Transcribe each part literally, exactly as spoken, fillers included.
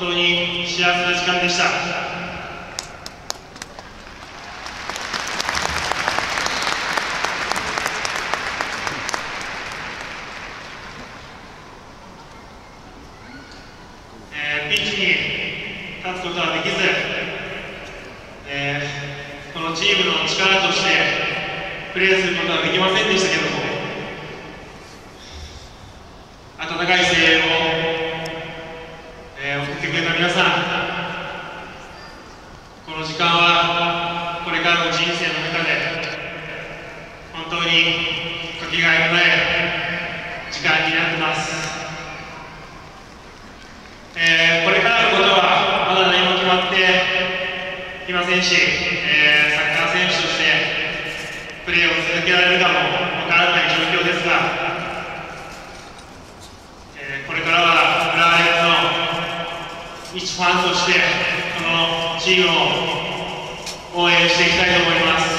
当に幸せな時間でした。えー、ピッチに立つことはできず、えー、このチームの力としてプレーすることはできませんでしたけども、温かい声援を送ってくれた皆さん、この時間はこれからの人生の中で本当にかけがえのない時間になってます。えー、これからのことはまだ何も決まっていませんし、えー、サッカー選手としてプレーを続けられるかもわからない状況ですが、一ファンとしてこのチームを応援していきたいと思います。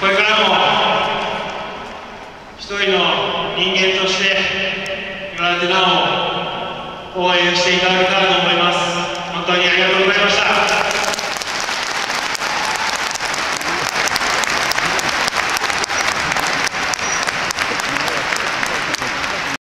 これからも一人の人間として今までなお応援していただけたらと思います。